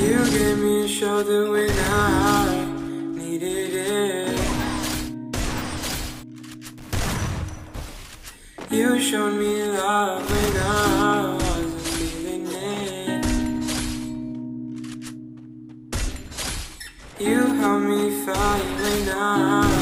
You gave me a shoulder when I needed it. You showed me love when I wasn't feeling it. You helped me fight when I